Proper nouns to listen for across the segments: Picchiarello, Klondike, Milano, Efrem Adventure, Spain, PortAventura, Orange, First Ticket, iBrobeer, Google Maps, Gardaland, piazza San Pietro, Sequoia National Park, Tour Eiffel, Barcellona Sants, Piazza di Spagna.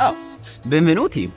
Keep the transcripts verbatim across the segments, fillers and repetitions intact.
Oh, benvenuti!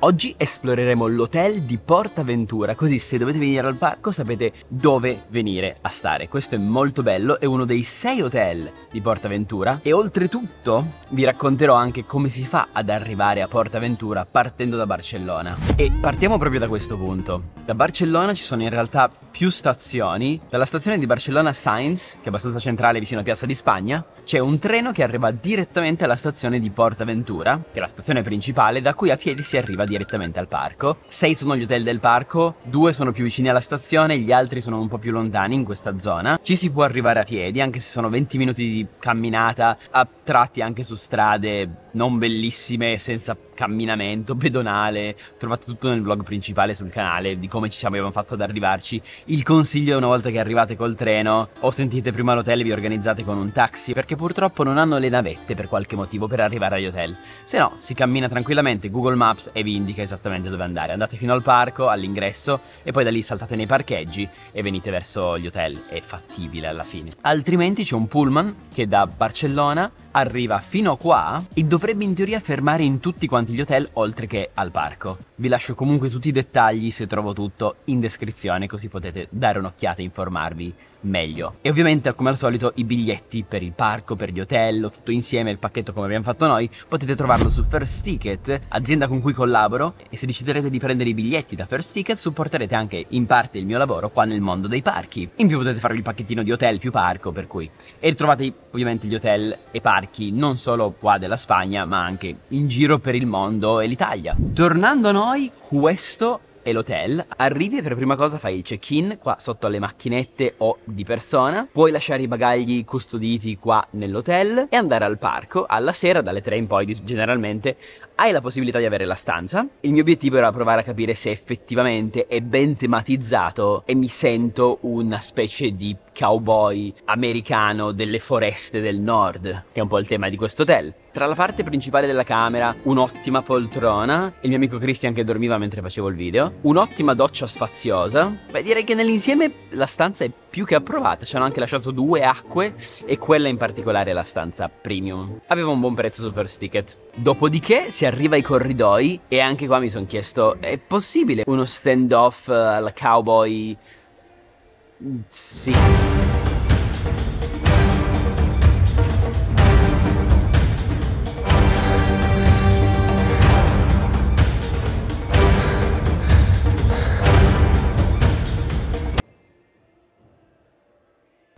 Oggi esploreremo l'hotel di PortAventura, così se dovete venire al parco sapete dove venire a stare. Questo è molto bello, è uno dei sei hotel di PortAventura e oltretutto vi racconterò anche come si fa ad arrivare a PortAventura partendo da Barcellona. E partiamo proprio da questo punto. Da Barcellona ci sono in realtà più stazioni. Dalla stazione di Barcellona Sants, che è abbastanza centrale vicino a Piazza di Spagna, c'è un treno che arriva direttamente alla stazione di PortAventura, che è la stazione principale, da cui a piedi si arriva direttamente al parco. Sei sono gli hotel del parco, due sono più vicini alla stazione, gli altri sono un po' più lontani in questa zona. Ci si può arrivare a piedi, anche se sono venti minuti di camminata, a tratti anche su strade non bellissime, senza camminamento, pedonale. Trovate tutto nel vlog principale sul canale di come ci siamo abbiamo fatto ad arrivarci. Il consiglio è, una volta che arrivate col treno o sentite prima l'hotel, vi organizzate con un taxi, perché purtroppo non hanno le navette per qualche motivo per arrivare agli hotel. Se no si cammina tranquillamente, Google Maps e vi indica esattamente dove andare. Andate fino al parco, all'ingresso, e poi da lì saltate nei parcheggi e venite verso gli hotel. È fattibile alla fine. Altrimenti c'è un pullman che da Barcellona arriva fino qua e dovrebbe in teoria fermare in tutti quanti gli hotel oltre che al parco. Vi lascio comunque tutti i dettagli, se trovo tutto, in descrizione, così potete dare un'occhiata e informarvi meglio. E ovviamente, come al solito, i biglietti per il parco, per gli hotel, tutto insieme, il pacchetto come abbiamo fatto noi, potete trovarlo su First Ticket, azienda con cui collaboro, e se deciderete di prendere i biglietti da First Ticket supporterete anche in parte il mio lavoro qua nel mondo dei parchi. In più potete farvi il pacchettino di hotel più parco, per cui... E trovate ovviamente gli hotel e parchi non solo qua della Spagna, ma anche in giro per il mondo e l'Italia. Tornando a noi, questo e l'hotel. Arrivi e per prima cosa fai il check-in qua sotto alle macchinette o di persona, puoi lasciare i bagagli custoditi qua nell'hotel e andare al parco. Alla sera, dalle tre in poi generalmente, hai la possibilità di avere la stanza. Il mio obiettivo era provare a capire se effettivamente è ben tematizzato e mi sento una specie di cowboy americano delle foreste del nord, che è un po' il tema di questo hotel. Tra la parte principale della camera, un'ottima poltrona, il mio amico Christian che dormiva mentre facevo il video, un'ottima doccia spaziosa. Beh, direi che nell'insieme la stanza è più che approvata, ci hanno anche lasciato due acque e quella in particolare è la stanza premium. Aveva un buon prezzo su First Ticket. Dopodiché si arriva ai corridoi e anche qua mi sono chiesto, è possibile uno stand off alla cowboy? Sì.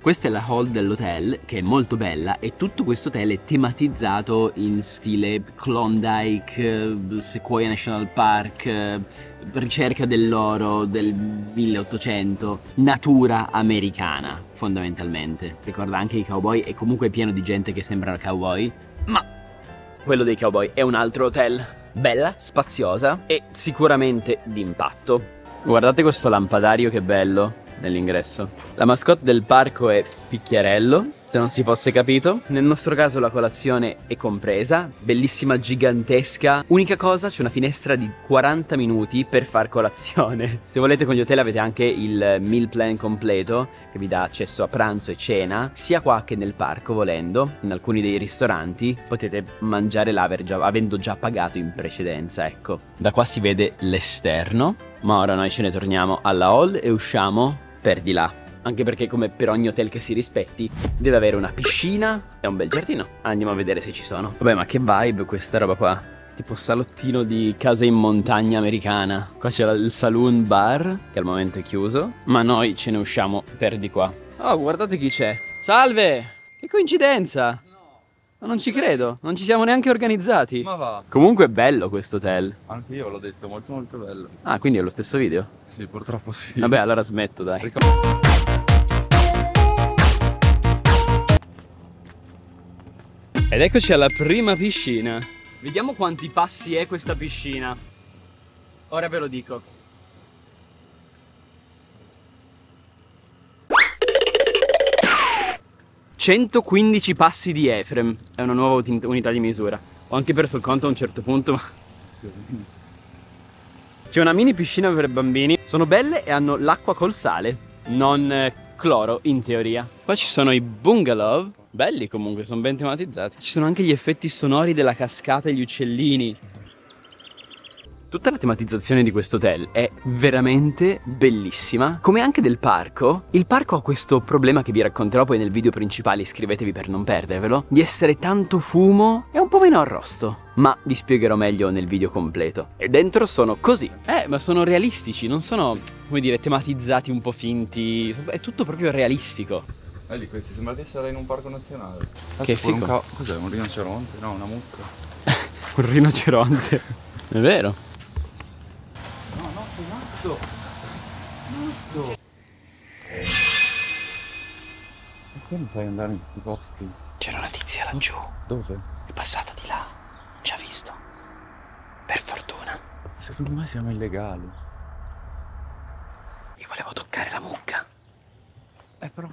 Questa è la hall dell'hotel, che è molto bella, e tutto questo hotel è tematizzato in stile Klondike, Sequoia National Park, ricerca dell'oro del milleottocento, natura americana fondamentalmente. Ricorda anche i cowboy e comunque è pieno di gente che sembra cowboy, ma quello dei cowboy è un altro hotel. Bella, spaziosa e sicuramente d'impatto. Guardate questo lampadario che bello nell'ingresso. La mascotte del parco è Picchiarello, se non si fosse capito. Nel nostro caso la colazione è compresa, bellissima, gigantesca. Unica cosa, c'è una finestra di quaranta minuti per far colazione. Se volete, con gli hotel avete anche il meal plan completo, che vi dà accesso a pranzo e cena, sia qua che nel parco volendo. In alcuni dei ristoranti potete mangiare là avendo già pagato in precedenza, ecco. Da qua si vede l'esterno, ma ora noi ce ne torniamo alla hall e usciamo per di là. Anche perché, come per ogni hotel che si rispetti, deve avere una piscina e un bel giardino. Andiamo a vedere se ci sono. Vabbè, ma che vibe questa roba qua. Tipo salottino di casa in montagna americana. Qua c'è il saloon bar, che al momento è chiuso, ma noi ce ne usciamo per di qua. Oh, guardate chi c'è. Salve! Che coincidenza! No. Ma non ci credo, non ci siamo neanche organizzati. Ma va. Comunque è bello questo hotel. Anche io l'ho detto, molto molto bello. Ah, quindi è lo stesso video? Sì, purtroppo sì. Vabbè, allora smetto, dai. Ricom Ed eccoci alla prima piscina. Vediamo quanti passi è questa piscina. Ora ve lo dico. centoquindici passi di Efrem. È una nuova unità di misura. Ho anche perso il conto a un certo punto, ma... C'è una mini piscina per bambini. Sono belle e hanno l'acqua col sale, non cloro in teoria. Qua ci sono i bungalow. Belli comunque, sono ben tematizzati. Ci sono anche gli effetti sonori della cascata e gli uccellini. Tutta la tematizzazione di questo hotel è veramente bellissima, come anche del parco. Il parco ha questo problema che vi racconterò poi nel video principale, iscrivetevi per non perdervelo, di essere tanto fumo e un po' meno arrosto. Ma vi spiegherò meglio nel video completo. E dentro sono così. Eh, ma sono realistici, non sono, come dire, tematizzati un po' finti. È tutto proprio realistico. Belli questi, sembra di essere in un parco nazionale. Che figo. Cos'è, un rinoceronte? No, una mucca. Un rinoceronte. È vero. Matto. Matto. Perché non fai andare in questi posti? C'era una tizia laggiù. Dove? È passata di là. Non ci ha visto. Per fortuna. Secondo me siamo illegali. Io volevo toccare la mucca. Eh, però.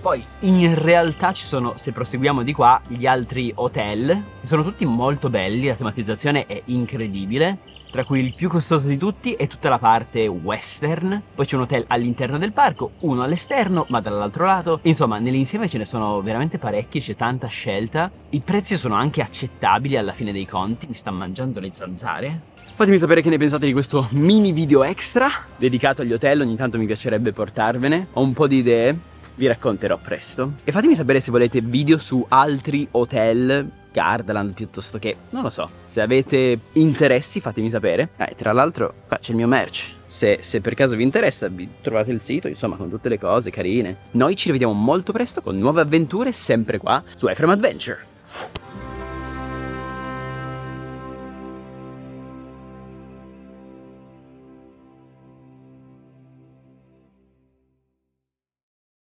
Poi in realtà ci sono, se proseguiamo di qua, gli altri hotel. Sono tutti molto belli, la tematizzazione è incredibile. Tra cui il più costoso di tutti è tutta la parte western. Poi c'è un hotel all'interno del parco, uno all'esterno ma dall'altro lato. Insomma, nell'insieme ce ne sono veramente parecchi, c'è tanta scelta. I prezzi sono anche accettabili alla fine dei conti. Mi sta mangiando le zanzare. Fatemi sapere che ne pensate di questo mini video extra dedicato agli hotel, ogni tanto mi piacerebbe portarvene. Ho un po' di idee, vi racconterò presto. E fatemi sapere se volete video su altri hotel, Gardaland piuttosto che, non lo so. Se avete interessi fatemi sapere. Eh, tra l'altro qua c'è il mio merch. Se, se per caso vi interessa vi trovate il sito, insomma, con tutte le cose carine. Noi ci rivediamo molto presto con nuove avventure sempre qua su Efrem Adventure.